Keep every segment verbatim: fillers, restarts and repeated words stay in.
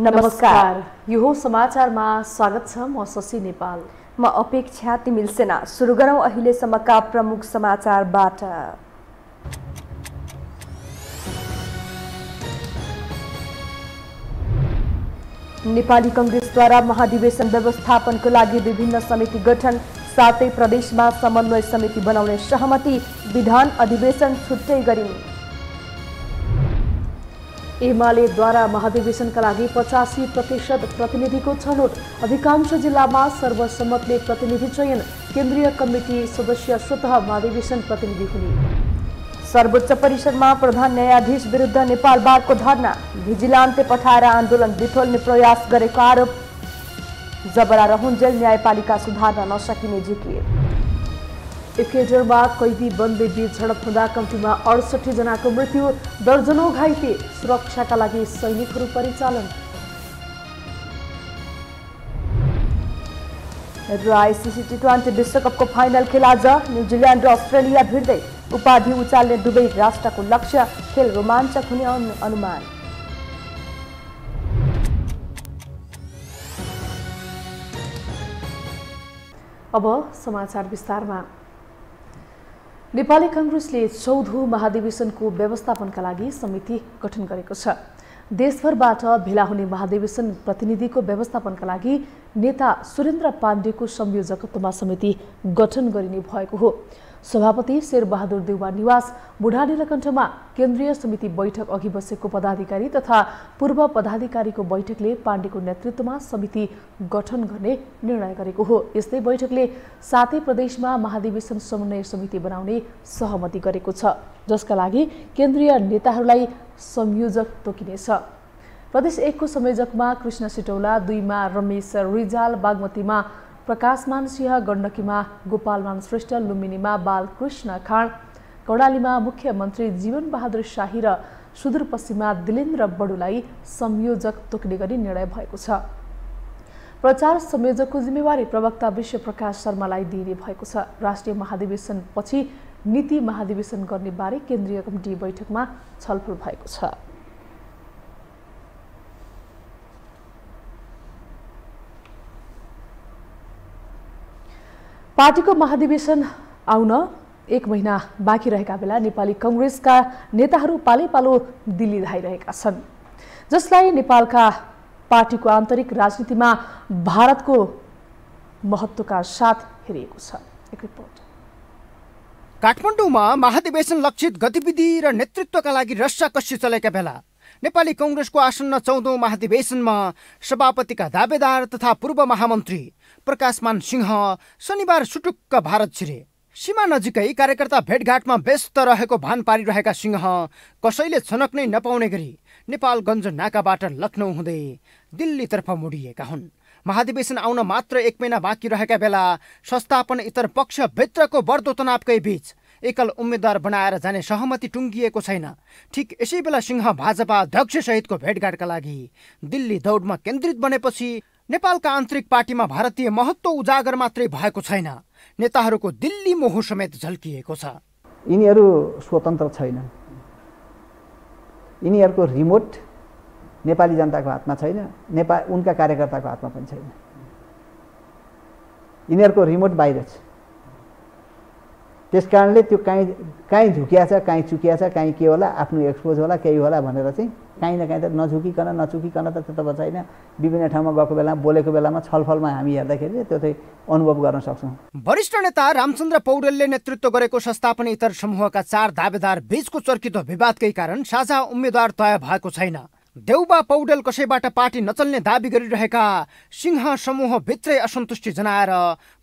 नमस्कार यो समाचारमा स्वागत छ। म ससी नेपाल। म अपेक्षा तिमिल सेना। सुरु गरौँ अहिले सम्मका प्रमुख समाचारबाट। नेपाली कङ्ग्रेसद्वारा महाधिवेशन व्यवस्थापनको लागि विभिन्न समिति गठन, साथै प्रदेशमा समन्वय समिति बनाउने सहमति, विधान अधिवेशन छुट्टै गरिन्। एमालेद्वारा महाधिवेशनका लागि पचासी प्रतिशत प्रतिनिधिको छनौट, अधिकांश जिल्लामा सर्वसम्मतले प्रतिनिधि चयन, केन्द्रीय कमिटी सदस्य स्वतः महाधिवेशन प्रतिनिधि हुने। सर्वोच्च परिषदमा प्रधान न्यायाधीश विरुद्ध नेपाल बारको धरना, भिजिलान्ते पठाएर आन्दोलन विफल्ने प्रयास गरेको आरोप, जबरा रहन्जेल न्यायपालिका सुधार्न नसकिने जिकिर। इक्वेडरमा कैदी बन्दी बीच झडप हुँदा कम्तीमा अडसठी जनाको मृत्यु, दर्जनौ घाइते, सुरक्षाका लागि सैनिकहरू परिचालन। राय सिसिटी ट्वेन्टी विश्वकपको फाइनल खेल आज, न्युजिल्यान्ड र अस्ट्रेलिया भिड्दै, उपाधि उचाल्ने दुवै राष्ट्रको लक्ष्य, खेल रोमाञ्चक हुने अनुमान। अब समाचार विस्तारमा। नेपाली कङ्ग्रेसले चौधौं महाधिवेशनको व्यवस्थापनका लागि समिति गठन गरेको छ। देशभरबाट भेला हुने महाधिवेशन प्रतिनिधिको व्यवस्थापनका लागि नेता सुरेन्द्र पाण्डेको संयोजकत्वमा समिति गठन गरिने भएको हो। सभापति शेरबहादुर देउवा निवास बुढानीलकण्ठमा केन्द्रीय समिति बैठक अघि बसेको पदाधिकारी तथा पूर्व पदाधिकारीको बैठकले पाण्डेको नेतृत्वमा समिति गठन गर्ने निर्णय गरेको हो। यस्तै बैठकले सातै प्रदेशमा महाधिवेशन समन्वय समिति बनाउने सहमति गरेको छ, जसका लागि केन्द्रीय नेताहरूलाई संयोजक तोकिनेछ। प्रदेश एकको संयोजकमा कृष्ण सिटौला, दुईमा रमेश रिजाल, बागमतीमा प्रकाश मान सिंह, गण्डकीमा गोपाल मान श्रेष्ठ, लुम्बिनीमा बालकृष्ण खाड, कौडालीमा मुख्यमन्त्री जीवन बहादुर शाही र सुदूरपश्चिममा दिलेन्द्र बडुलाई संयोजक तोक्ने गरी निर्णय भएको छ। प्रचार संयोजकको जिम्मेवारी प्रवक्ता विश्व प्रकाश शर्मालाई दिइने भएको छ। राष्ट्रिय महाधिवेशनपछि नीति महाधिवेशन गर्ने बारे केन्द्रीय कमिटी बैठकमा छलफल भएको छ। पार्टीको महाधिवेशन आउन एक महिना बाँकी रहेका बेला नेपाली कङ्ग्रेसका नेताहरू पालैपालो दिल्ली धाइरहेका छन्, जसलाई नेपालका पार्टीको आन्तरिक राजनीतिमा भारतको महत्त्वका साथ हेरिएको छ। एक रिपोर्ट। काठमाडौँमा महाधिवेशन लक्षित गतिविधि र नेतृत्वका लागि रस्साकसी चलेका बेला नेपाली कङ्ग्रेसको आसन्न चौधौं महाधिवेशनमा सभापतिका दावेदार तथा पूर्व महामन्त्री प्रकाशमान सिंह शनिबार सुटुक्क भारत छिरे। सीमा नजिकै कार्यकर्ता भेटघाटमा व्यस्त रहेको भान पारिरहेका सिंह कसैले छनक्नै नपाउने गरी नेपालगञ्ज नाकाबाट लखनऊ हुँदै दिल्लीतर्फ मोडिएका हुन्। महाधिवेशन आउन मात्र एक महिना बाँकी रहेका बेला संस्थापन इतर पक्षभित्रको बढ्दो तनावकै बीच एकल उम्मेद्वार बनाएर जाने सहमति टुङ्गिएको छैन। ठिक यसै बेला सिंह भाजपा अध्यक्षसहितको भेटघाटका लागि दिल्ली दौडमा केन्द्रित बनेपछि नेपालका आन्तरिक पार्टीमा भारतीय महत्त्व उजागर मात्रै भएको छैन, नेताहरूको दिल्ली मोह समेत झल्किएको छ। यिनीहरू स्वतन्त्र छैनन्, यिनीहरूको रिमोट नेपाली जनताको हातमा छैन, नेपाल उनका कार्यकर्ताको हातमा पनि छैन, यिनीहरूको रिमोट बाहिर छ। त्यस कारणले त्यो काहीँ काहीँ झुकिया छ, काहीँ चुकिया छ, काहीँ के होला, आफ्नो एक्सपोज होला, केही होला भनेर चाहिँ काहीँ न काहीँ त नझुकिकन नचुकिकन त त्यता छैन। विभिन्न ठाउँमा गएको बेलामा, बोलेको बेलामा, छलफलमा हामी हेर्दाखेरि त्यो चाहिँ अनुभव गर्न सक्छौँ। वरिष्ठ नेता रामचन्द्र पौडेलले नेतृत्व गरेको संस्थापन इतर समूहका चार दावेदार बीचको चर्कित विवादकै कारण साझा उम्मेद्वार तय भएको छैन। देउबा पौडेल कसैबाट पार्टी नचल्ने दावी गरिरहेका सिंह समूह भित्रै असन्तुष्टि जनाएर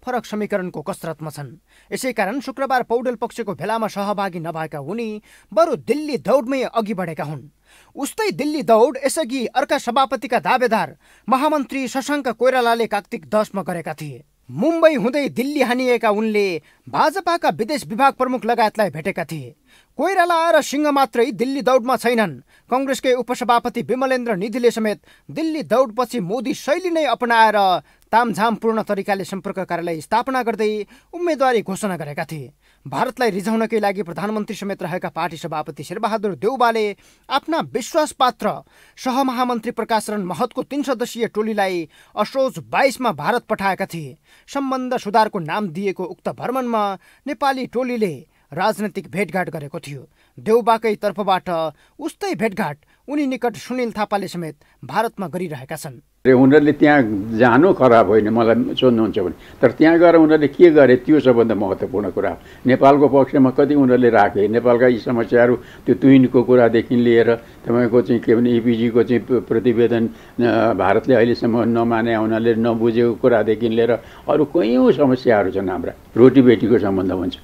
फरक समीकरणको कसरतमा छन्। यसैकारण शुक्रबार पौडेल पक्षको भेलामा सहभागी नभएका उनी बरु दिल्ली दौडमै अघि बढेका हुन्। उस्तै दिल्ली दौड यसअघि अर्का सभापतिका दावेदार महामन्त्री शशाङ्क कोइरालाले कार्तिक दशमा गरेका थिए। मुम्बई हुँदै दिल्ली हानिएका उनले भाजपाका विदेश विभाग प्रमुख लगायतलाई भेटेका थिए। कोइराला र सिंह मात्रै दिल्ली दौडमा छैनन्। कङ्ग्रेसकै उपसभापति विमलेन्द्र निधिले समेत दिल्ली दौडपछि मोदी शैली नै अपनाएर तामझामपूर्ण तरिकाले सम्पर्क कार्यालय स्थापना गर्दै उम्मेदवारी घोषणा गरेका थिए। भारतलाई रिझाउनकै लागि प्रधानमन्त्री समेत रहेका पार्टी सभापति शेरबहादुर देउबाले आफ्ना विश्वासपात्र सहमहामन्त्री प्रकाश रण महतको तीन सदस्यीय टोलीलाई असोज बाईस मा भारत पठाएका थिए। सम्बन्ध सुधारको नाम दिएको उक्त भ्रमणमा नेपाली टोलीले राजनीतिक भेटघाट गरेको थियो। देउबाकै तर्फबाट उस्तै भेटघाट उनी निकट सुनिल थापाले समेत भारतमा गरिरहेका छन्। उनीहरूले त्यहाँ जानु खराब होइन, मलाई सोध्नुहुन्छ भने, तर त्यहाँ गएर उनीहरूले के गरे त्यो सबभन्दा महत्त्वपूर्ण कुरा। नेपालको पक्षमा कति उनीहरूले राखे, नेपालका यी समस्याहरू, त्यो तुइनको कुरादेखि लिएर तपाईँको चाहिँ के भने इपिजीको चाहिँ प्रतिवेदन भारतले अहिलेसम्म नमाने, उनीहरूले नबुझेको कुरादेखि लिएर अरू कयौँ समस्याहरू छन्। हाम्रा रोटीबेटीको सम्बन्ध हुन्छ,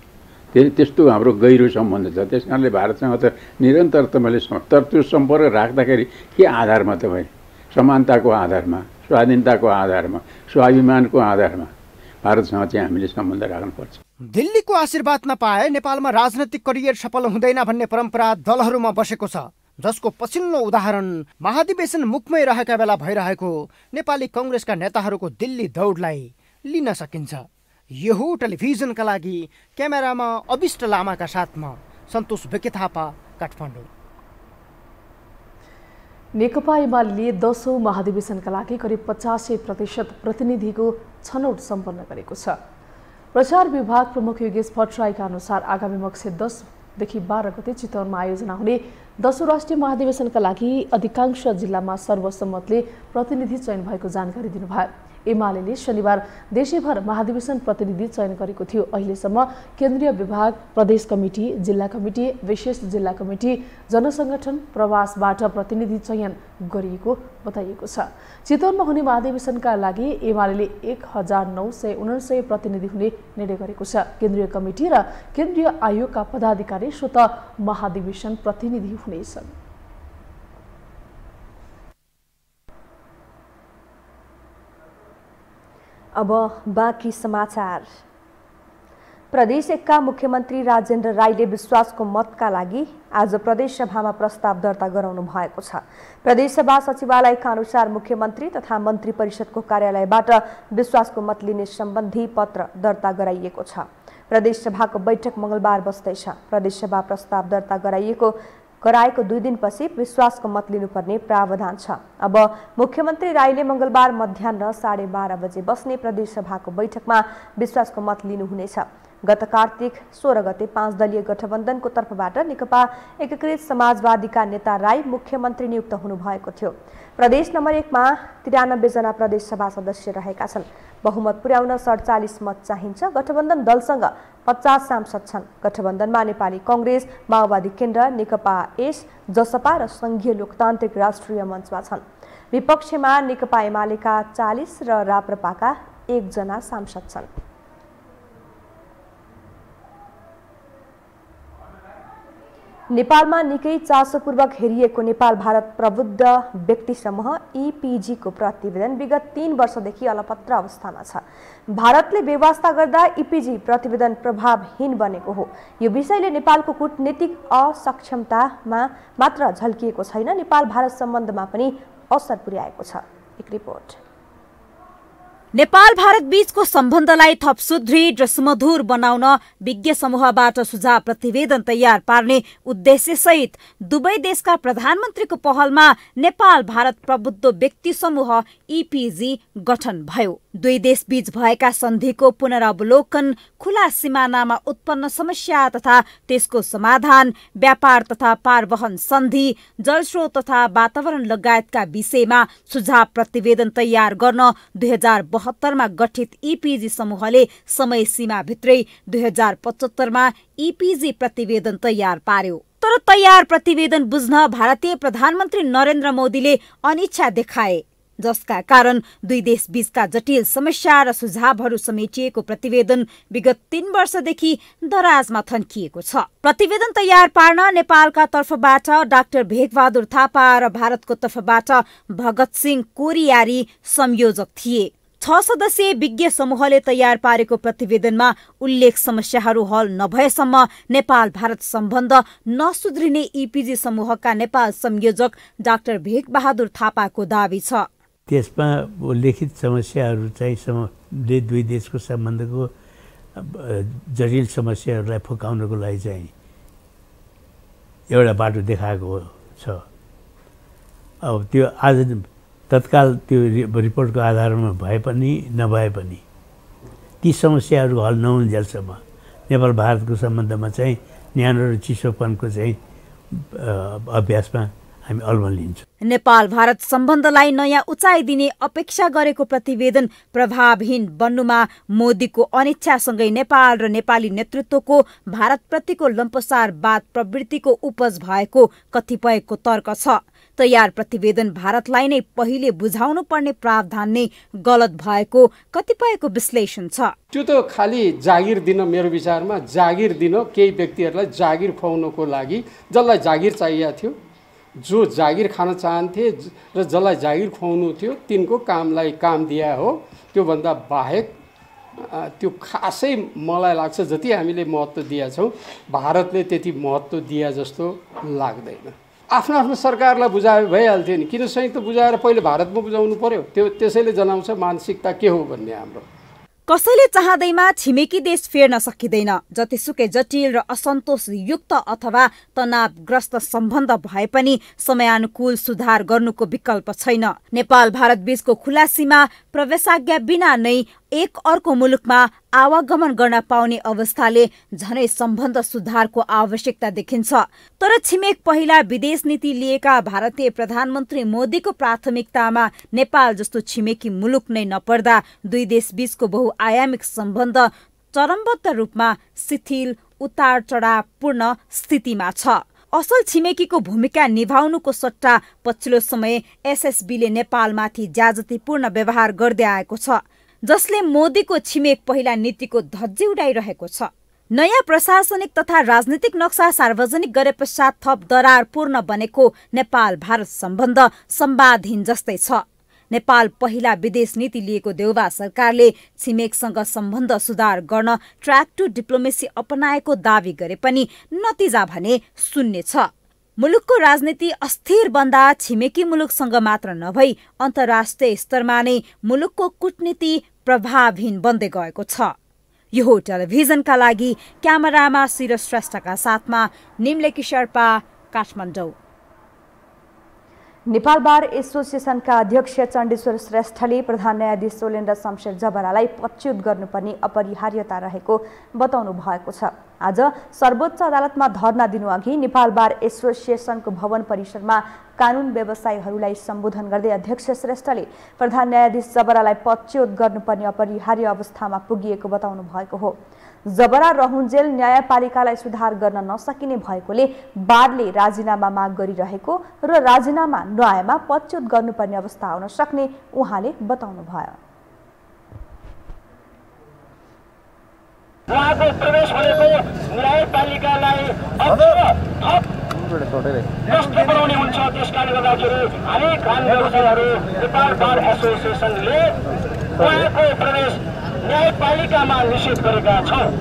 त्यस्तो हाम्रो गहिरो सम्बन्ध छ। त्यस कारणले भारतसँग त निरन्तर तपाईँले तर त्यो सम्पर्क राख्दाखेरि के आधारमा, तपाईँ समानताको आधारमा, स्वाधीनताको आधारमा, स्वाभिमानको आधारमा भारतसँग चाहिँ हामीले सम्बन्ध राख्नुपर्छ। दिल्लीको आशीर्वाद नपाए नेपालमा राजनैतिक करियर सफल हुँदैन भन्ने परम्परा दलहरूमा बसेको छ, जसको पछिल्लो उदाहरण महाधिवेशन मुखमै रहेका बेला भइरहेको नेपाली कङ्ग्रेसका नेताहरूको दिल्ली दौडलाई लिन सकिन्छ। यहू टेलिभिजनका लागि क्यामेरामा अबिष्ट लामाका साथमा सन्तोष बेके थापा, काठमाडौँ। नेकपा एमाले दसौँ महाधिवेशनका लागि करिब पचासी प्रतिशत प्रतिनिधिको छनौट सम्पन्न गरेको छ। प्रचार विभाग प्रमुख योगेश भट्टराईका अनुसार आगामी मक्सिर दसदेखि बाह्र गते चितवनमा आयोजना हुने दसौँ राष्ट्रिय महाधिवेशनका लागि अधिकांश जिल्लामा सर्वसम्मतले प्रतिनिधि चयन भएको जानकारी दिनुभयो। एमालेले शनिबार देशैभर महाधिवेशन प्रतिनिधि चयन गरेको थियो। अहिलेसम्म केन्द्रीय विभाग, प्रदेश कमिटी, जिल्ला कमिटी, विशेष जिल्ला कमिटी, जनसङ्गठन, प्रवासबाट प्रतिनिधि चयन गरिएको बताइएको छ। चितवनमा हुने महाधिवेशनका लागि एमालेले एक हजार नौ सय उनान्सय प्रतिनिधि हुने निर्णय गरेको छ। केन्द्रीय कमिटी र केन्द्रीय आयोगका पदाधिकारी स्वत महाधिवेशन प्रतिनिधि हुनेछन्। अब बाँकी समाचार। प्रदेश एकका मुख्यमन्त्री राजेन्द्र राईले विश्वासको मतका लागि आज प्रदेशसभामा प्रस्ताव दर्ता गराउनु भएको छ। प्रदेशसभा सचिवालयका अनुसार मुख्यमन्त्री तथा मन्त्री परिषदको कार्यालयबाट विश्वासको मत लिने सम्बन्धी पत्र दर्ता गराइएको छ। प्रदेशसभाको बैठक मङ्गलबार बस्दैछ। प्रदेशसभा प्रस्ताव दर्ता गराइएको गराएको दुई दिनपछि विश्वासको मत लिनुपर्ने प्रावधान छ। अब मुख्यमन्त्री राईले मंगलबार मध्याह्न साढे बाह्र बजे बस्ने प्रदेशसभाको बैठकमा विश्वासको मत लिनुहुनेछ। गत कार्तिक सोह्र गते पाँच दलीय गठबन्धनको तर्फबाट नेकपा एकीकृत समाजवादीका नेता राई मुख्यमन्त्री नियुक्त हुनुभएको थियो। प्रदेश नम्बर एकमा तिरानब्बे जना प्रदेशसभा सदस्य रहेका छन्। बहुमत पुर्याउन सडचालिस मत चाहिन्छ। गठबन्धन दलसँग पचास सांसद छन्। गठबन्धनमा नेपाली कङ्ग्रेस, माओवादी केन्द्र, नेकपा एस, जसपा र सङ्घीय लोकतान्त्रिक राष्ट्रिय मञ्चमा छन्। विपक्षमा नेकपा एमालेका चालिस र राप्रपाका एकजना सांसद छन्। नेपालमा निकै चासोपूर्वक हेरिएको नेपाल भारत प्रबुद्ध व्यक्ति समूह ई पी जी को प्रतिवेदन विगत तीन वर्षदेखि अलपत्र अवस्थामा छ। भारतले बेवास्ता गर्दा ई पी जी प्रतिवेदन प्रभावहीन बनेको हो। यो विषयले नेपालको कूटनीतिक असक्षमतामा मात्र झल्किएको छैन, नेपाल भारत सम्बन्धमा पनि असर पुर्याएको छ। एक रिपोर्ट। नेपाल भारत बीचको सम्बन्धलाई थप सुदृढ र सुमधुर बनाउन विज्ञ समूहबाट सुझाव प्रतिवेदन तयार पार्ने उद्देश्यसहित दुवै देशका प्रधानमन्त्रीको पहलमा नेपाल भारत प्रबुद्ध व्यक्ति समूह ई पी जी गठन भयो। दुई देशबीच भएका सन्धिको पुनरावलोकन, खुला सिमानामा उत्पन्न समस्या तथा त्यसको समाधान, व्यापार तथा पारवहन सन्धि, जलस्रोत तथा वातावरण लगायतका विषयमा सुझाव प्रतिवेदन तयार गर्न दुई हजार बहत्तरमा गठित ई पी जी समूहले समय सीमाभित्रै दुई हजार पचहत्तरमा ई पी जी प्रतिवेदन तयार पार्यो। तर तयार प्रतिवेदन बुझ्न भारतीय प्रधानमन्त्री नरेन्द्र मोदीले अनिच्छा देखाए, जसका कारण दुई देशबीचका जटिल समस्या र सुझावहरू समेटिएको प्रतिवेदन विगत तीन वर्षदेखि दराजमा थन्किएको छ। प्रतिवेदन तयार पार्न नेपालका तर्फबाट डाक्टर भेगबहादुर थापा र भारतको तर्फबाट भगत सिंह कोरियारी संयोजक थिए। छ सदस्यीय विज्ञ समूहले तयार पारेको प्रतिवेदनमा उल्लेख समस्याहरू हल नभएसम्म नेपाल भारत सम्बन्ध नसुध्रिने ई पी जी समूहका नेपाल संयोजक डाक्टर भेगबहादुर थापाको दावी छ। त्यसमा उल्लेखित समस्याहरू चाहिँ समले दुई देशको सम्बन्धको जटिल समस्याहरूलाई फकाउनको लागि चाहिँ एउटा बाटो देखाएको छ। अब त्यो आज तत्काल त्यो रिपोर्टको आधारमा भए पनि नभए पनि ती समस्याहरू हल नहुन्जेलसम्म नेपाल भारतको सम्बन्धमा चाहिँ न्यानो र चिसोपनको चाहिँ अभ्यासमा हामी अलमल लिन्छौँ। नेपाल भारत सम्बन्धलाई नयाँ उचाइ दिने अपेक्षा गरेको प्रतिवेदन प्रभावहीन बन्नुमा मोदीको अनिच्छासँगै नेपाल र नेपाली नेतृत्वको भारतप्रतिको लम्पसारवाद प्रवृत्तिको उपज भएको कतिपयको तर्क छ। तयार प्रतिवेदन भारतलाई नै पहिले बुझाउनु पर्ने प्रावधान नै गलत भएको कतिपयको विश्लेषण छ। त्यो त खालि जागिर दिन, मेरो विचारमा जागिर दिन, केही व्यक्तिहरूलाई जागिर खुवाउनको लागि, जसलाई जागिर चाहिएको थियो, जो जागिर खान चाहन्थे र जसलाई जागिर खुवाउनु थियो, तिनको कामलाई काम दिया हो। त्योभन्दा बाहेक त्यो खासै मलाई लाग्छ जति हामीले महत्त्व दिएका छौँ भारतले त्यति महत्त्व दिए जस्तो लाग्दैन। आफ्नो आफ्नो सरकारलाई बुझाए भइहाल्थ्यो नि, किन संयुक्त बुझाएर पहिले भारतमा बुझाउनु पर्यो? त्यो त्यसैले जनाउँछ मानसिकता के हो भन्ने। हाम्रो कसैले चाहँदैमा छिमेकी देश फेर्न सकिँदैन। जतिसुकै जटिल र असन्तोषयुक्त अथवा तनावग्रस्त सम्बन्ध भए पनि समयानुकूल सुधार गर्नुको विकल्प छैन। नेपाल भारत बीचको खुला सीमा प्रवेशाज्ञा बिना नै एक अर्को मुलुकमा आवागमन गर्न पाउने अवस्थाले झनै सम्बन्ध सुधारको आवश्यकता देखिन्छ। तर छिमेक पहिला विदेश नीति लिएका भारतीय प्रधानमन्त्री मोदीको प्राथमिकतामा नेपाल जस्तो छिमेकी मुलुक नै नपर्दा दुई देश बीचको बहुआयामिक सम्बन्ध चरमबद्ध रूपमा शिथिल, उतार चढावपूर्ण स्थितिमा छ। असल छिमेकीको भूमिका निभाउनुको सट्टा पछिल्लो समय एसएसबीले नेपालमाथि ज्याजतीपूर्ण व्यवहार गर्दै आएको छ, जसले मोदीको छिमेक पहिला नीतिको धज्जी उडाइरहेको छ। नयाँ प्रशासनिक तथा राजनीतिक नक्सा सार्वजनिक गरे पश्चात थप दरारपूर्ण बनेको नेपाल भारत सम्बन्ध सम्वादहीन जस्तै छ। नेपाल पहिला विदेश नीति लिएको देउवा सरकारले छिमेकसँग सम्बन्ध सुधार गर्न ट्र्याक टू डिप्लोमेसी अपनाएको दावी गरे पनि नतिजा भने शून्य छ। मुलुकको राजनीति अस्थिर बन्दा छिमेकी मुलुकसँग मात्र नभई अन्तर्राष्ट्रिय स्तरमा नै मुलुकको कूटनीति प्रभावहीन बन्दै गएको छ। यो टेलिभिजनका लागि क्यामेरामा सिरस श्रेष्ठका साथमा निम्लेकी शेर्पा, काठमाडौँ। नेपाल बार एसोसिएसनका अध्यक्ष चण्डेश्वर श्रेष्ठले प्रधान न्यायाधीश चोलेन्द्र शमशेर जबरालाई पदच्युत गर्नुपर्ने अपरिहार्यता रहेको बताउनु भएको छ। आज सर्वोच्च अदालतमा धरना दिनुअघि नेपाल बार एसोसिएसनको भवन परिसरमा कानुन व्यवसायीहरूलाई सम्बोधन गर्दै अध्यक्ष श्रेष्ठले प्रधान न्यायाधीश जबरालाई पदच्युत गर्नुपर्ने अपरिहार्य अवस्थामा पुगिएको बताउनु भएको हो। जबरा रहुन्जेल न्यायपालिकालाई सुधार गर्न नसकिने भएकोले बारले राजीनामा माग गरिरहेको र राजीनामा नआएमा पदच्युत गर्नुपर्ने अवस्था आउन सक्ने उहाँले बताउनुभयो। उहाँको प्रवेश भनेको न्यायपालिकालाई अझ थप नष्ट बनाउने हुन्छ। त्यसकारणले गर्दाखेरि हरेक आन्दोलनहरू नेपाल बार एसोसिएसनले उहाँको प्रवेश न्यायपालिकामा निषेध गरेका छन्।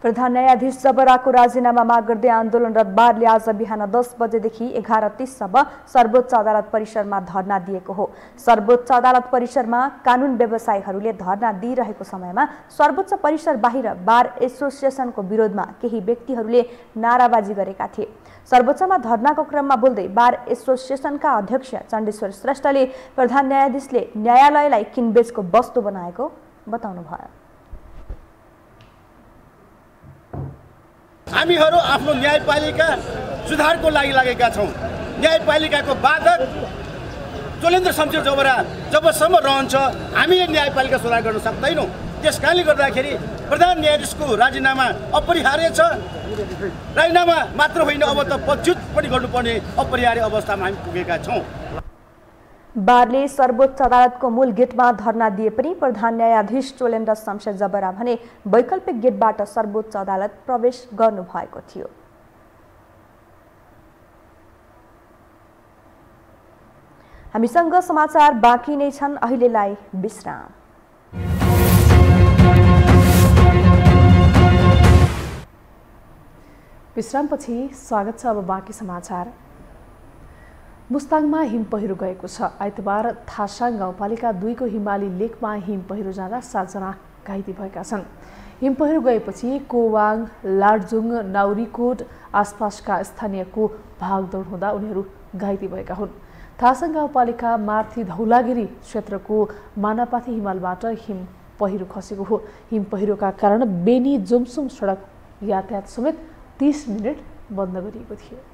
प्रधान न्यायाधीश जबराको राजीनामा माग गर्दै आन्दोलनरत बारले आज बिहान दस बजेदेखि एघार तीससम्म सर्वोच्च अदालत परिसरमा धरना दिएको हो। सर्वोच्च अदालत परिसरमा कानुन व्यवसायीहरूले धरना दिइरहेको समयमा सर्वोच्च परिसर बाहिर बार एसोसिएसनको विरोधमा केही व्यक्तिहरूले नाराबाजी गरेका थिए। सर्वोच्चमा धरनाको क्रममा बोल्दै बार एसोसिएसनका अध्यक्ष चण्डेश्वर श्रेष्ठले प्रधान न्यायाधीशले न्यायालयलाई किनबेचको वस्तु बनाएको बताउनुभयो। हामीहरू आफ्नो न्यायपालिका सुधारको लागि लागेका छौँ। न्यायपालिकाको बाधक चोलेन्द्र शमशेर जबरा जबसम्म रहन्छ हामीले न्यायपालिका सुधार गर्न सक्दैनौँ। त्यस कारणले गर्दाखेरि प्रधान न्यायाधीशको राजीनामा अपरिहार्य छ। राजीनामा मात्र होइन, अब त पदच्युत पनि गर्नुपर्ने अपरिहार्य अवस्थामा हामी पुगेका छौँ। बारले सर्वोच्च अदालतको मूल गेटमा धरना दिए पनि प्रधान न्यायाधीश चोलेन्द्र शमशेर जबरा भने वैकल्पिक गेटबाट सर्वोच्च अदालत प्रवेश गर्नुभएको थियो। हामीसँग समाचार बाँकी नै छन्, अहिलेलाई विश्राम। विश्रामपछि स्वागत छ अब बाँकी समाचार। मुस्ताङमा हिम पहिरो गएको छ। आइतबार थासाङ गाउँपालिका दुईको हिमाली लेकमा हिम पहिरो जाँदा सातजना घाइते भएका छन्। हिम पहिरो गएपछि कोवाङ, लार्जुङ, नाउरीकोट आसपासका स्थानीयको भागदौड हुँदा उनीहरू घाइते भएका हुन्। थासाङ गाउँपालिका माथि धौलागिरी क्षेत्रको मानापाथी हिमालबाट हिम पहिरो खसेको हो। हिम पहिरोका कारण बेनी जोमसुम सडक यातायात समेत तीस मिनट बन्द गरिएको थियो।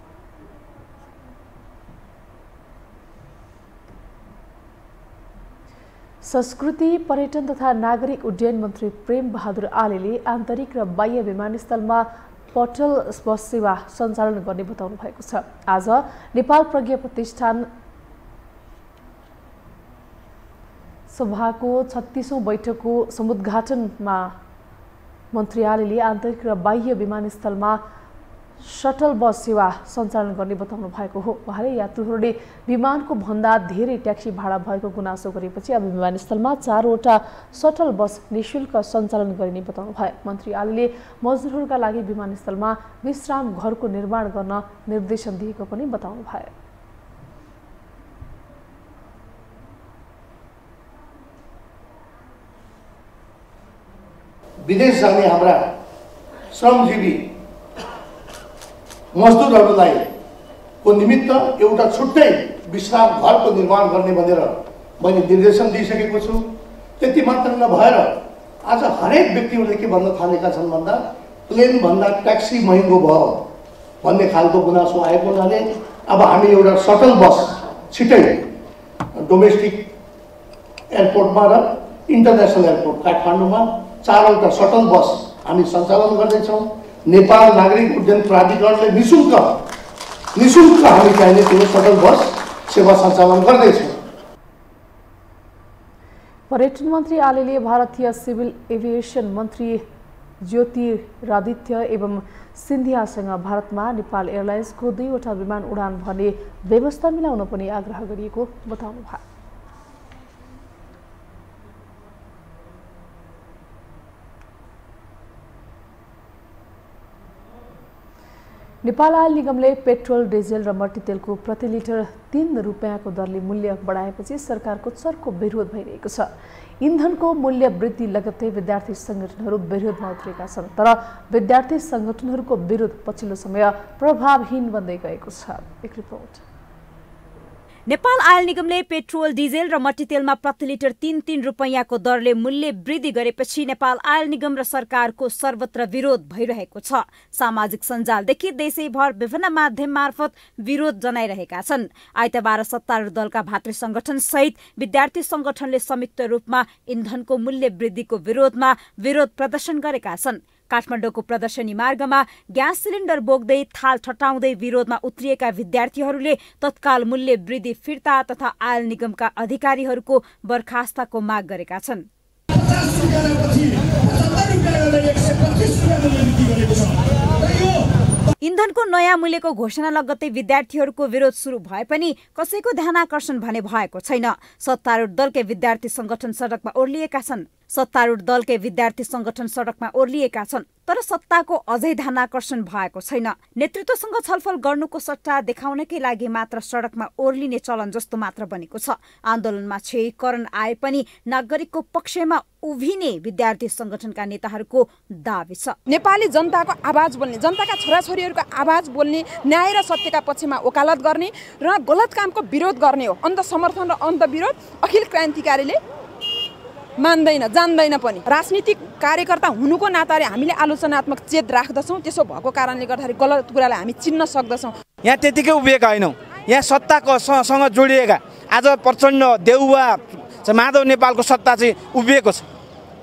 संस्कृति, पर्यटन तथा नागरिक उड्डयन मन्त्री प्रेम बहादुर आलेले आन्तरिक र बाह्य विमानस्थलमा पटल बस सेवा सञ्चालन गर्ने बताउनु भएको छ। आज नेपाल प्रज्ञा प्रतिष्ठान सभाको छत्तीसौं बैठकको समुद्घाटनमा मन्त्री आलेले आन्तरिक र बाह्य विमानस्थलमा शटल बस सेवा सञ्चालन गर्ने बताउनु भएको हो। उहाँले यात्रुहरूले विमानको भन्दा धेरै ट्याक्सी भाडा भएको गुनासो गरेपछि अब विमानस्थलमा चारवटा शटल बस निशुल्क सञ्चालन गरिने बताउनु भयो। मन्त्री आलेले मजदुरहरूका लागि विमानस्थलमा विश्राम घरको निर्माण गर्न निर्देशन दिएको पनि बताउनु भयो। विदेश जाने हाम्रा श्रमजीवी मजदुरहरूलाई को निमित्त एउटा छुट्टै विश्राम घरको निर्माण गर्ने भनेर मैले निर्देशन दिइसकेको छु। त्यति मात्र नभएर आज हरेक व्यक्तिहरूले के भन्न थालेका छन् भन्दा प्लेन भन्दा ट्याक्सी महँगो भयो भन्ने खालको गुनासो आएको हुनाले अब हामी एउटा शटल बस छिटै डोमेस्टिक एयरपोर्टमा र इन्टरनेसनल एयरपोर्ट काठमाडौँमा चारवटा शटल बस हामी सञ्चालन गर्दैछौँ। नेपाल नागरिक उड्डयन प्राधिकरणले निशुल्क निशुल्क हामी चाहिने त्यो शटल बस सेवा सञ्चालन गर्दैछौँ। पर्यटन मन्त्री आलेले भारतीय सिभिल एभिएसन मन्त्री ज्योतिरादित्य एवं सिन्धियासँग भारतमा नेपाल एयरलाइन्सको दुईवटा विमान उडान भने व्यवस्था मिलाउन पनि आग्रह गरिएको बताउनु भयो। नेपाल आयल निगमले पेट्रोल, डिजल र मट्टीतेलको प्रति लिटर तीन रुपियाँको दरले मूल्य बढाएपछि सरकारको चर्को विरोध भइरहेको छ। इन्धनको मूल्य वृद्धि लगत्तै विद्यार्थी संगठनहरू विरोधमा उत्रेका छन्, तर विद्यार्थी संगठनहरूको विरोध पछिल्लो समय प्रभावहीन बन्दै गएको छ। एक रिपोर्ट। नेपाल आयल निगमले पेट्रोल, डिजेल र मट्टीतेलमा प्रति लिटर तीन तीन रुपैयाँको दरले मूल्य वृद्धि गरेपछि नेपाल आयल निगम र सरकारको सर्वत्र विरोध भइरहेको छ। सामाजिक सञ्जालदेखि देशैभर विभिन्न माध्यम मार्फत विरोध जनाइरहेका छन्। आइतबार सत्तारूढ दलका भातृ संगठन सहित विद्यार्थी संगठनले संयुक्त रूपमा इन्धनको मूल्य वृद्धिको विरोधमा विरोध प्रदर्शन गरेका छन्। काठमाडौँको प्रदर्शनी मार्गमा ग्यास सिलिन्डर बोक्दै, थाल ठटाउँदै विरोधमा उत्रिएका विद्यार्थीहरूले तत्काल मूल्य वृद्धि फिर्ता तथा आयल निगमका अधिकारीहरूको बर्खास्तको माग गरेका छन्। इन्धनको नयाँ मूल्यको घोषणा लगत्तै विद्यार्थीहरूको विरोध सुरु भए पनि कसैको ध्यानाकर्षण भने भएको छैन। सत्तारूढ दलकै विद्यार्थी संगठन सडकमा ओर्लिएका छन् सत्तारूढ दलकै विद्यार्थी संगठन सडकमा ओर्लिएका छन् तर सत्ताको अझै ध्यानाकर्षण भएको छैन। नेतृत्वसँग छलफल गर्नुको सट्टा देखाउनकै लागि मात्र सडकमा ओर्लिने चलन जस्तो मात्र बनेको छ। आन्दोलनमा क्षयीकरण आए पनि नागरिकको पक्षमा उभिने विद्यार्थी संगठनका नेताहरूको दावी छ। नेपाली जनताको आवाज बोल्ने, जनताका छोराछोरीहरूको आवाज बोल्ने, न्याय र सत्यका पक्षमा वकालत गर्ने र गलत कामको विरोध गर्ने हो। अन्ध समर्थन र अन्ध विरोध अखिल क्रान्तिकारीले मान्दैन, जान्दैन पनि। राजनीतिक कार्यकर्ता हुनुको नाताले हामीले आलोचनात्मक चेत राख्दछौँ। त्यसो भएको कारणले गर्दाखेरि गलत कुरालाई हामी चिन्न सक्दछौँ। यहाँ त्यतिकै उभिएका होइनौँ, यहाँ सत्तासँग जोडिएका आज प्रचण्ड, देउवा, माधव नेपालको सत्ता चाहिँ उभिएको छ।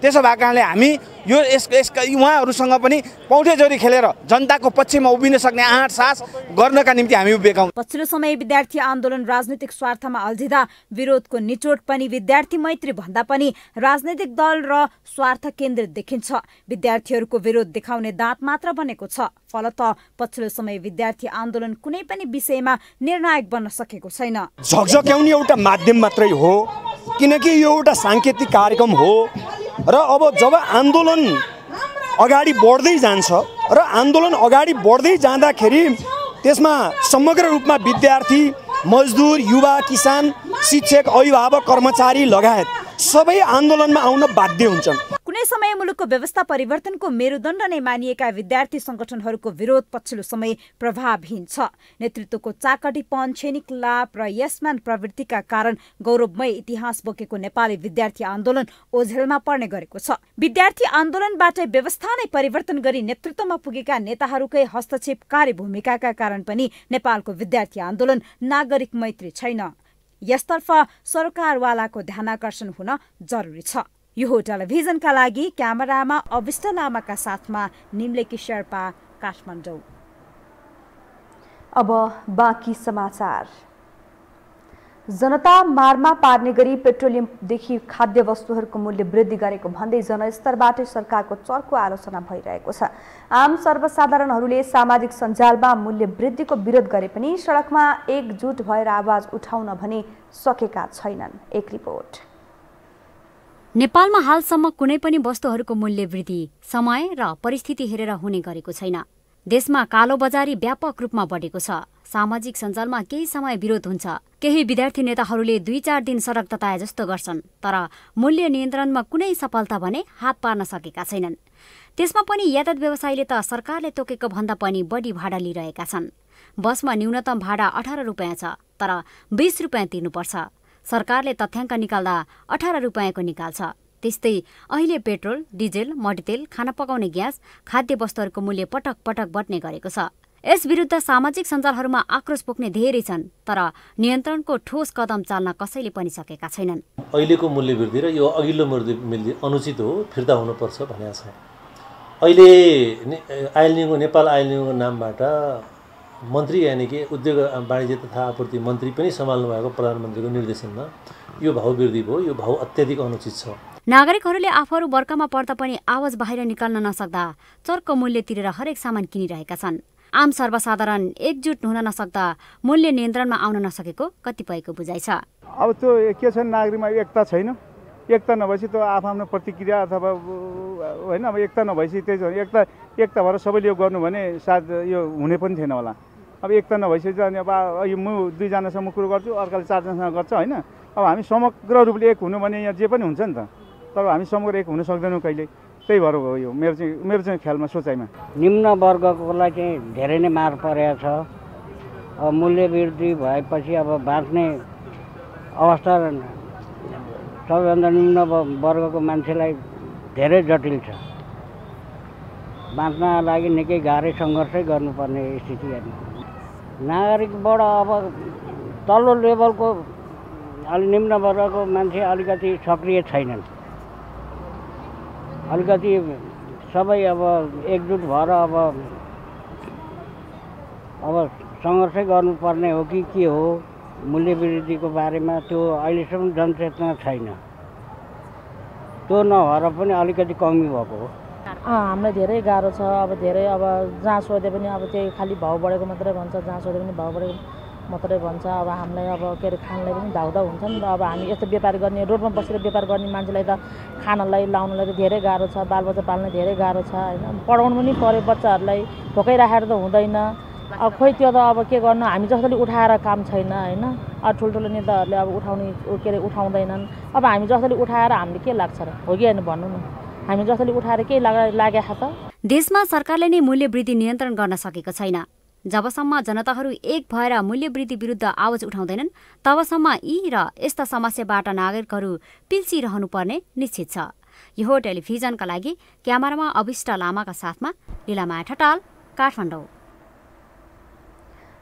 त्यसो भएको कारणले हामी यो यस उहाँहरूसँग पनि पौडेजोरी खेलेर जनताको पक्षमा उभिन सक्ने आँट सास गर्नका निम्ति हामी उभिएका हौँ। पछिल्लो समय विद्यार्थी आन्दोलन राजनीतिक स्वार्थमा अल्झिँदा विरोधको निचोड पनि विद्यार्थी मैत्री भन्दा पनि राजनैतिक दल र स्वार्थ केन्द्रित देखिन्छ। विद्यार्थीहरूको विरोध देखाउने दाँत मात्र बनेको छ। फलत पछिल्लो समय विद्यार्थी आन्दोलन कुनै पनि विषयमा निर्णायक बन्न सकेको छैन। झकझक्याउने एउटा माध्यम मात्रै हो, किनकि यो एउटा साङ्केतिक कार्यक्रम हो र अब जब आन्दोलन अगाडि बढ्दै जान्छ र आन्दोलन अगाडि बढ्दै जाँदाखेरि त्यसमा समग्र रूपमा विद्यार्थी मजदूर, युवा, किसान, शिक्षक, अभिभावक, कर्मचारी लगायत सबै आन्दोलनमा आउन बाध्य हुन्छन्। कुनै समय मुलुकको व्यवस्था परिवर्तनको मेरुदण्ड नै मानिएका विद्यार्थी संगठनहरूको विरोध पछिल्लो समय प्रभावहीन छ। नेतृत्वको चाकटीपन, क्षणिक लाभ र यसमान प्रवृत्तिका कारण गौरवमय इतिहास बोकेको नेपाली विद्यार्थी आन्दोलन ओझेलमा पर्ने गरेको छ। विद्यार्थी आन्दोलनबाटै व्यवस्था नै परिवर्तन गरी नेतृत्वमा पुगेका नेताहरूकै हस्तक्षेपकारी भूमिकाका कारण पनि नेपालको विद्यार्थी आन्दोलन नागरिक मैत्री छैन। यसतर्फ सरकारवालाको ध्यानाकर्षण हुन जरुरी छ। यो टेलिभिजनका लागि क्यामेरामा अबिष्ट लामाका साथमा निम्लेकी शेर्पा, काठमाडौँ। अब बाँकी समाचार। जनता मारमा पार्ने गरी पेट्रोलियमदेखि खाद्य वस्तुहरूको मूल्य वृद्धि गरेको भन्दै जनस्तरबाटै सरकारको चर्को आलोचना भइरहेको छ। आम सर्वसाधारणहरूले सामाजिक सञ्जालमा मूल्य वृद्धिको विरोध गरे पनि सडकमा एकजुट भएर आवाज उठाउन भने सकेका छैनन्। एक रिपोर्ट। नेपालमा हालसम्म कुनै पनि वस्तुहरूको मूल्य वृद्धि समय र परिस्थिति हेरेर हुने गरेको छैन। देशमा कालोबजारी व्यापक रूपमा बढेको छ। सामाजिक सञ्जालमा केही समय विरोध हुन्छ, केही विद्यार्थी नेताहरूले दुई चार दिन सडक तताए जस्तो गर्छन्, तर मूल्य नियन्त्रणमा कुनै सफलता भने हात पार्न सकेका छैनन्। त्यसमा पनि यातायात व्यवसायीले त सरकारले तोकेको भन्दा पनि बढी भाडा लिइरहेका छन्। बसमा न्यूनतम भाडा अठार रुपियाँ छ, तर बीस रुपियाँ तिर्नुपर्छ। सरकारले तथ्याङ्क निकाल्दा अठार रुपियाँको निकाल्छ। त्यस्तै अहिले पेट्रोल, डिजेल, मट्टितेल, खाना पकाउने ग्यास, खाद्य वस्तुहरूको मूल्य पटक पटक बढ्ने गरेको छ। यस विरुद्ध सामाजिक सञ्जालहरूमा आक्रोश पोख्ने धेरै छन्, तर नियन्त्रणको ठोस कदम चाल्न कसैले पनि सकेका छैनन्। अहिलेको मूल्य वृद्धि र यो अघिल्लो मूल्य वृद्धि अनुचित हो, फिर्ता हुनुपर्छ भनेको छ। अहिले आइलनिङो नेपाल आइलनिङको नामबाट मन्त्री यानि कि उद्योग वाणिज्य तथा आपूर्ति मन्त्री पनि सम्हाल्नु भएको प्रधानमन्त्रीको निर्देशनमा यो भाव वृद्धि भयो। यो भाव अत्यधिक अनुचित छ। नागरिकहरूले आफूहरू वर्कामा पर्दा पनि आवाज बाहिर निकाल्न नसक्दा चर्को मूल्य तिरेर हरेक सामान किनिरहेका छन्। आम सर्वसाधारण एकजुट हुन नसक्दा मूल्य नियन्त्रणमा आउन नसकेको कतिपयको बुझाइ छ। अब त्यो के छ, नागरिकमा एकता छैन। एकता नभएपछि त आफ्नो प्रतिक्रिया अथवा होइन, अब एकता नभएपछि त्यही एकता एकता भएर सबैले यो गर्नु भने सायद यो हुने पनि थिएन होला। अब एकता नभएपछि अनि अब यो म दुईजनासँग कुरो गर्छु, अर्काले चारजनासँग गर्छ, होइन। अब हामी समग्र रूपले एक हुनु भने यहाँ जे पनि हुन्छ नि त, तर हामी समग्र एक हुन सक्दैनौँ कहिले। त्यही भएर हो यो मेरो चाहिँ मेरो चाहिँ ख्यालमा, सोचाइमा। निम्न वर्गकोलाई चाहिँ धेरै नै मार परेको छ। अब मूल्य वृद्धि भएपछि अब बाँच्ने अवस्था सबैभन्दा निम्न वर्गको मान्छेलाई धेरै जटिल छ। बाँच्नका लागि निकै गाह्रै सङ्घर्षै गर्नुपर्ने स्थिति। नागरिकबाट अब तल्लो लेभलको अलि निम्न वर्गको मान्छे अलिकति सक्रिय छैनन्। अलिकति सबै अब एकजुट भएर अब अब सङ्घर्षै गर्नुपर्ने हो कि के हो। मूल्य वृद्धिको बारेमा त्यो अहिलेसम्म जनचेतना छैन। त्यो नभएर पनि अलिकति कमी भएको हो। हामीलाई धेरै गाह्रो छ। अब धेरै अब जहाँ सोधे पनि अब त्यही खालि भाउ बढेको मात्रै भन्छ, जहाँ सोधे पनि भाउ बढेको मात्रै भन्छ। अब हामीलाई अब के अरे खानलाई पनि धाउँदा हुन्छ नि त। अब हामी यस्तो व्यापार गर्ने, रोडमा बसेर व्यापार गर्ने मान्छेलाई त खानलाई लाउनलाई त धेरै गाह्रो छ। बालबच्चा पाल्न धेरै गाह्रो छ, होइन। पढाउनु पनि पऱ्यो बच्चाहरूलाई, भोकै राखेर त हुँदैन। अब खोइ त्यो त अब के गर्नु, हामी जसरी उठाएर काम छैन, होइन। अब ठुल्ठुलो नेताहरूले अब उठाउने के अरे उठाउँदैनन्। अब हामी जसरी उठाएर हामीले के लाग्छ र, हो कि होइन भन्नु न। हामी जसरी उठाएर केही लागे त। देशमा सरकारले नै मूल्य वृद्धि नियन्त्रण गर्न सकेको छैन। जबसम्म जनताहरू एक भएर मूल्यवृद्धि विरुद्ध आवाज उठाउँदैनन्, तबसम्म यी र यस्ता समस्याबाट नागरिकहरू पिल्सिरहनुपर्ने निश्चित छ। यो टेलिभिजनका लागि क्यामेरामा अबिष्ट लामाका साथमा लीलामाया ठटाल, काठमाडौँ।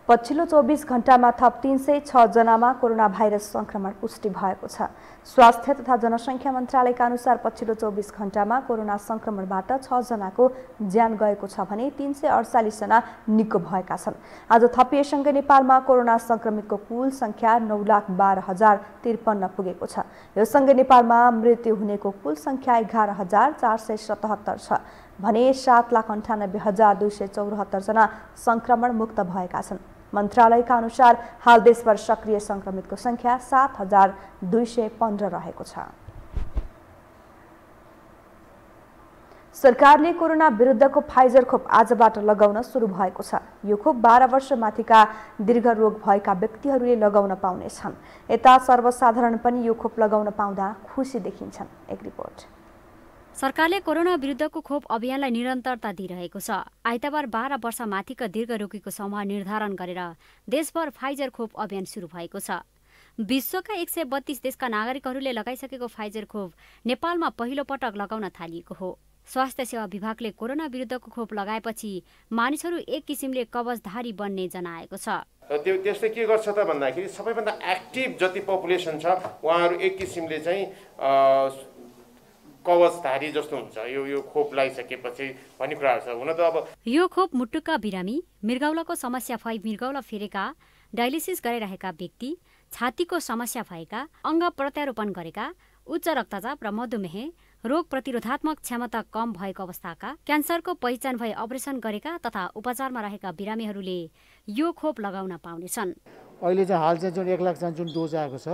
पछिल्लो चौबीस घण्टामा थप तीन सय छ जनामा कोरोना भाइरस संक्रमण पुष्टि भएको छ। स्वास्थ्य तथा जनसङ्ख्या मन्त्रालयका अनुसार पछिल्लो चौबीस घण्टामा कोरोना संक्रमणबाट छ जनाको ज्यान गएको छ भने तीन सय अडचालिस जना निको भएका छन्। आज थपिएसँगै नेपालमा कोरोना संक्रमितको कुल संख्या नौ लाख बाह्र हजार त्रिपन्न पुगेको छ। यो सँगै नेपालमा मृत्यु हुनेको कुल संख्या एघार हजार चार सय सतहत्तर छ भने सात लाख अन्ठानब्बे हजार दुई सय चौरात्तर जना संक्रमण मुक्त भएका छन्। मन्त्रालयका अनुसार हाल देशभर सक्रिय संक्रमितको संख्या सात हजार दुई सय पन्ध्र रहेको छ। सरकारले कोरोना विरुद्धको फाइजर खोप आजबाट लगाउन सुरु भएको छ। यो खोप बाह्र वर्ष माथिका दीर्घ रोग भएका व्यक्तिहरूले लगाउन पाउनेछन्। यता सर्वसाधारण पनि यो खोप लगाउन पाउँदा खुसी देखिन्छन्। एक रिपोर्ट। सरकारले कोरोना विरुद्धको खोप अभियानलाई निरन्तरता दिइरहेको छ। आइतबार बाह्र वर्ष माथिका दीर्घ रोगीको समूह निर्धारण गरेर देशभर फाइजर खोप अभियान सुरु भएको छ। विश्वका एक सय बत्तीस देशका नागरिकहरूले लगाइसकेको फाइजर खोप नेपालमा पहिलो पटक लगाउन थालिएको हो। स्वास्थ्य सेवा विभागले कोरोना विरुद्धको खोप लगाएपछि मानिसहरू एक किसिमले कवचधारी बन्ने जनाएको छ। त्यो त्यसले के गर्छ त भन्दाखेरि सबैभन्दा एक्टिभ जति पपुलेसन छ उहाँहरू एक किसिमले चाहिँ कवचधारी जस्तो हुन्छ यो यो खोप लगाइसकेपछि भन्ने कुराहरू छ। हुन त अब यो खोप मुटुका बिरामी, मृगौलाको समस्या भई मृगौला फेरेका, डायलिसिस गरिरहेका व्यक्ति, छातीको समस्या भएका, अङ्ग प्रत्यारोपण गरेका, उच्च रक्तचाप र मधुमेह, रोग प्रतिरोधात्मक क्षमता कम भएको अवस्थाका, क्यान्सरको पहिचान भई अपरेसन गरेका तथा उपचारमा रहेका बिरामीहरूले यो खोप लगाउन पाउनेछन्। अहिले चाहिँ हाल चाहिँ जुन एक लाख जुन डोज आएको छ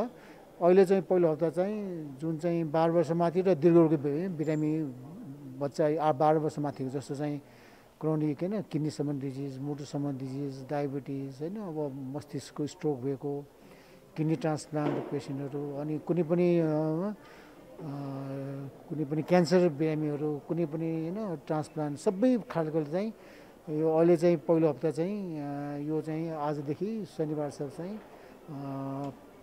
अहिले चाहिँ पहिलो हप्ता चाहिँ जुन चाहिँ बाह्र वर्ष माथि र दीर्घ रोगी बिरामी बच्चा बाह्र वर्ष माथिको जस्तो चाहिँ क्रोनिक होइन किडनी सम्बन्धी डिजिज, मुटु सम्बन्धी डिजिज, डायबिटिज होइन अब मस्तिष्कको स्ट्रोक भएको, किडनी ट्रान्सप्लान्ट पेसेन्टहरू अनि कुनै पनि कुनै पनि क्यान्सर बिरामीहरू कुनै पनि हैन ट्रान्सप्लान्ट सबै खालको चाहिँ यो अहिले चाहिँ पहिलो हप्ता चाहिँ यो चाहिँ आजदेखि शनिबारसम्म चाहिँ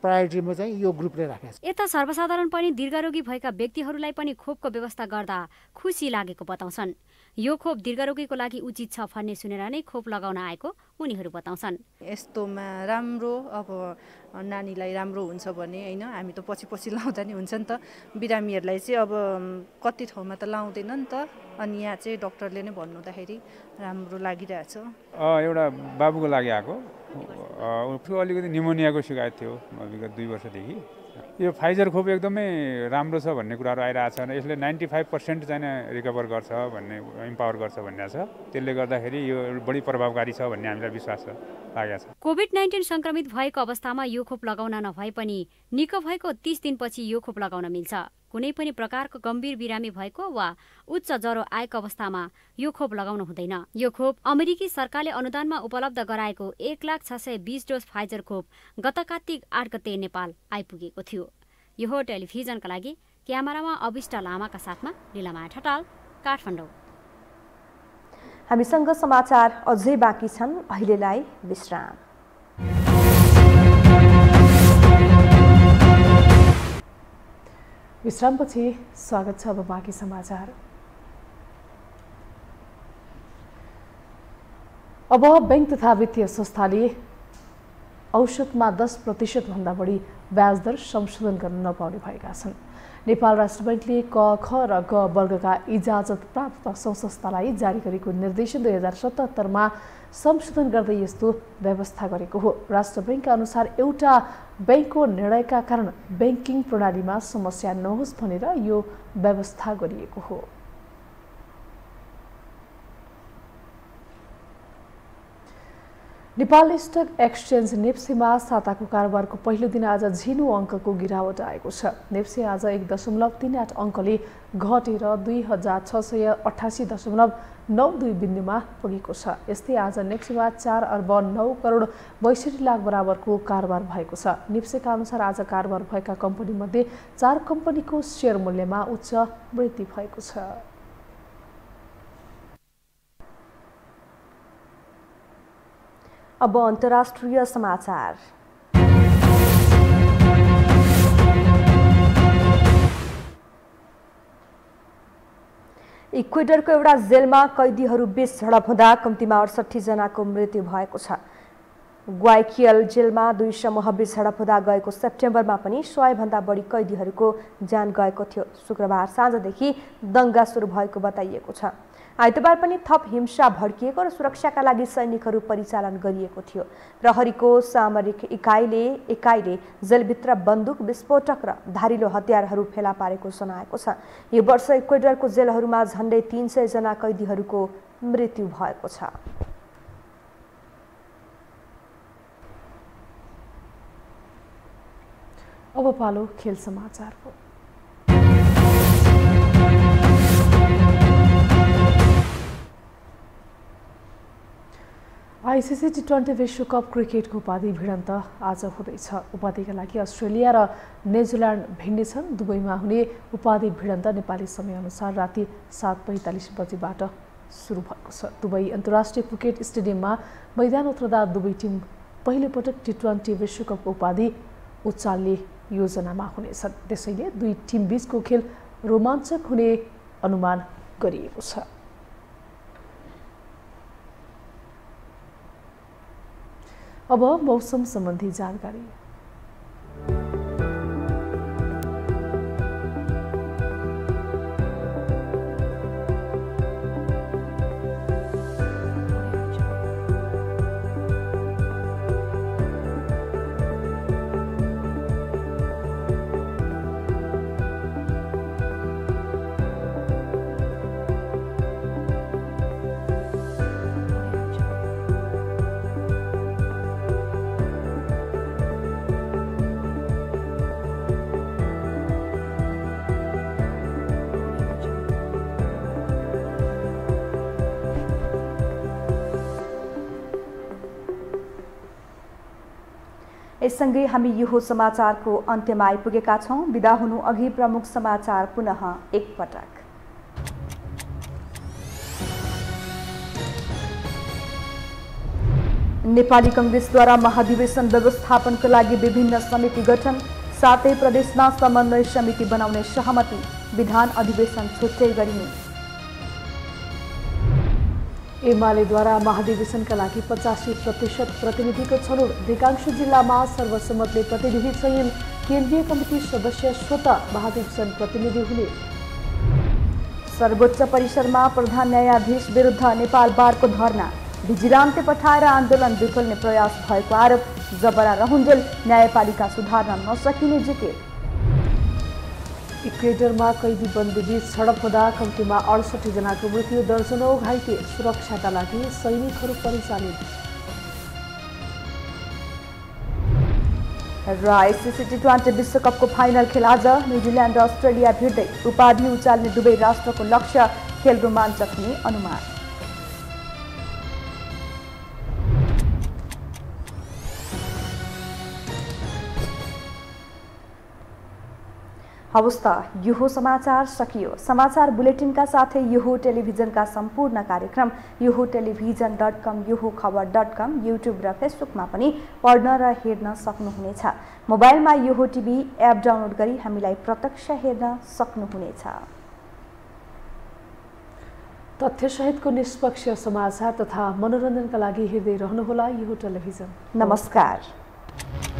प्रायोरिटीमा चाहिँ यो ग्रुपले राखेको छ। यता सर्वसाधारण पनि दीर्घरोगी भएका व्यक्तिहरूलाई पनि खोपको व्यवस्था गर्दा खुसी लागेको बताउँछन्। यो खोप दीर्घरोगीको लागि उचित छ भन्ने सुनेर नै खोप लगाउन आएको उनीहरू बताउँछन्। यस्तोमा राम्रो अब नानीलाई राम्रो हुन्छ भने हैन हामी त पछि पछि लाउँदा नि हुन्छ नि त बिरामीहरूलाई चाहिँ अब कति ठाउँमा त लाउँदैन नि त अनि यहाँ चाहिँ डाक्टरले नै भन्नुदाखेरि राम्रो लागिरहेछ। एउटा बाबुको लागि आएको त्यो अलिकति निमोनियाको शिकायत थियो विगत दुई वर्षदेखि। यो फाइजर खोप एकदमै राम्रो छ भन्ने कुराहरू आइरहेको छ। यसले नाइन्टी फाइभ पर्सेन्ट चाहिँ रिकभर गर्छ भन्ने इम्पावर गर्छ भन्ने छ। त्यसले गर्दाखेरि यो बढी प्रभावकारी छ भन्ने हामीलाई विश्वास लागेको छ। कोभिड नाइन्टिन सङ्क्रमित भएको अवस्थामा यो खोप लगाउन नभए पनि निको भएको तीस दिनपछि यो खोप लगाउन मिल्छ। कुनै पनि प्रकारको गम्भीर बिरामी भएको वा उच्च ज्वरो आएको अवस्थामा यो खोप लगाउन हुँदैन। यो खोप अमेरिकी सरकारले अनुदानमा उपलब्ध गराएको एक लाख छ सय बीस डोज फाइजर खोप गत कार्तिक आठ गते नेपाल आइपुगेको थियो। यो हो टेलिभिजनका लागि क्यामेरामा अविष्ट लामाका साथमा लीलामाया ठटाल, काठमाडौँ। हामीसँग समाचार अझै बाँकी छन्, अहिलेलाई विश्राम। विश्रामपछि स्वागत छ अब बाँकी समाचार। अब बैंक तथा वित्तीय संस्थाले औसतमा दस प्रतिशत भन्दा बढी ब्याज दर संशोधन गर्न नपाउने भएका छन्। नेपाल राष्ट्र बैंकले क ख र ग वर्गका इजाजत प्राप्त संस्थालाई जारी गरेको निर्देशन दुई हजार सतहत्तरमा संशोधन गर्दै यस्तो व्यवस्था गरेको हो। राष्ट्र बैंकका अनुसार एउटा बैंकको निर्णयका कारण बैंकिङ प्रणालीमा समस्या नहोस् भनेर यो व्यवस्था गरिएको हो। नेपाल स्टक एक्सचेन्ज नेप्सीमा साताको कारोबारको पहिलो दिन आज झिनो अङ्कको गिरावट आएको छ। नेप्सी आज एक दशमलव तीन आठ अङ्कले घटेर दुई हजार छ सय अठासी दशमलव नौ दुई बिन्दुमा पुगेको छ। यस्तै आज नेप्सीमा चार अर्ब नौ करोड बैसठी लाख बराबरको कारोबार भएको छ। नेप्सीका अनुसार आज कारोबार भएका कम्पनीमध्ये चार कम्पनीको सेयर मूल्यमा उच्च वृद्धि भएको छ। अब अन्तर्राष्ट्रिय समाचार। इक्वेडरको एउटा जेलमा कैदीहरू बीच झडप हुँदा कम्तीमा अडसट्ठी जनाको मृत्यु भएको छ। ग्वाइकियल जेलमा दुई समूहबीच झडप हुँदा गएको सेप्टेम्बरमा पनि सयभन्दा बढी कैदीहरूको ज्यान गएको थियो। शुक्रबार साँझदेखि दङ्गा सुरु भएको बताइएको छ। आइतबार पनि थप हिंसा भड्किएको र सुरक्षाका लागि सैनिकहरू परिचालन गरिएको थियो। प्रहरीको सामरिक इकाइले इकाइले जेलभित्र बन्दुक, विस्फोटक र धारिलो हतियारहरू फेला पारेको जनाएको छ। यो वर्ष इक्वेडरको जेलहरूमा झन्डै तीन सय जना कैदीहरूको मृत्यु भएको छ। अब पालो खेल समाचारको। आईसीसी टी ट्वेंटी विश्व कप क्रिकेटको उपाधि भिडन्त आज हुँदैछ। उपाधिका लागि अस्ट्रेलिया र न्युजिल्यान्ड भिड्ने छन्। दुबईमा हुने उपाधि भिडन्त नेपाली समयअनुसार राति सात पैंतालीस बजेबाट सुरु भएको छ। दुबई अन्तर्राष्ट्रिय क्रिकेट स्टेडियममा मैदान उत्रदा दुबई टिम पहिलो पटक टी ट्वेंटी विश्व कपको उपाधि उचाल्ने योजनामा हुनेछन्। त्यसैले दुई टिम बीचको खेल रोमाञ्चक हुने अनुमान गरिएको छ। अब मौसम संबंधी जानकारी। यससँगै हामी यो समाचारको अन्त्यमा आइपुगेका छौं। बिदा हुनु अघि प्रमुख समाचार पुनः एकपटक। नेपाली कंग्रेसद्वारा महाधिवेशन व्यवस्थापनका लागि विभिन्न समिति गठन, साथै प्रदेशमा समन्वय समिति बनाउने सहमति, विधान अधिवेशन छुट्टै गरिने। एमालेद्वारा महाधिवेशनका लागि पचासी प्रतिशत प्रतिनिधिको छनौट, अधिकांश जिल्लामा सर्वसम्मतले प्रतिनिधि चयन, केन्द्रीय कमिटी सदस्य स्वतः महाधिवेशन प्रतिनिधि हुने। सर्वोच्च परिसरमा प्रधान न्यायाधीश विरुद्ध नेपाल बारको धरना, भिजिलान्ते पठाएर आन्दोलन विफल्ने प्रयास भएको आरोप, जबरा रहुन्जेल न्यायपालिका सुधार्न नसकिने जिकिर। इक्वेडरमा कैदी बन्दीबीच झडप हुँदा कम्तीमा अडसठी जनाको मृत्यु, दर्जनौ घाइते, सुरक्षाका लागि सैनिकहरू परिचालित। र आईसीसी टी ट्वेंटी विश्वकपको फाइनल खेल आज, न्युजिल्यान्ड र अस्ट्रेलिया भिड्दै उपाधि उचाल्ने दुवै राष्ट्रको लक्ष्य, खेल रोमाञ्चक हुने अनुमान। अवस्था यो समाचार सकियो। समाचार बुलेटिनका साथै यो टेलिभिजनका सम्पूर्ण कार्यक्रम यो टेलिभिजन डट कम यो खबर डट कम युट्युब र फेसबुकमा पनि पढ्न र हेर्न सक्नुहुनेछ। मोबाइलमा यो टिभी एप डाउनलोड गरी हामीलाई प्रत्यक्ष हेर्न सक्नुहुनेछ। तथ्यसहितको निष्पक्ष समाचार तथा मनोरञ्जनका लागि हेर्दै रहनुहोला यो टेलिभिजन। नमस्कार।